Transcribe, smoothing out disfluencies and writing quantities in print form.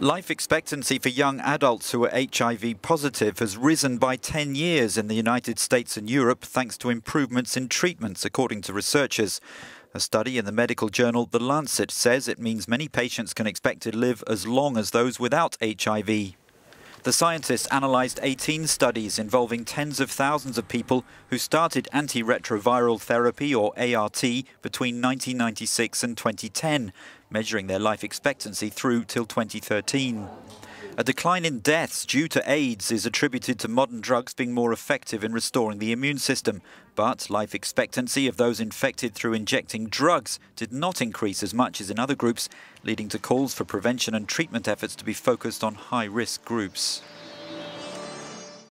Life expectancy for young adults who are HIV positive has risen by 10 years in the United States and Europe thanks to improvements in treatments, according to researchers. A study in the medical journal The Lancet says it means many patients can expect to live as long as those without HIV. The scientists analysed 18 studies involving tens of thousands of people who started antiretroviral therapy, or ART, between 1996 and 2010, measuring their life expectancy through till 2013. A decline in deaths due to AIDS is attributed to modern drugs being more effective in restoring the immune system, but life expectancy of those infected through injecting drugs did not increase as much as in other groups, leading to calls for prevention and treatment efforts to be focused on high-risk groups.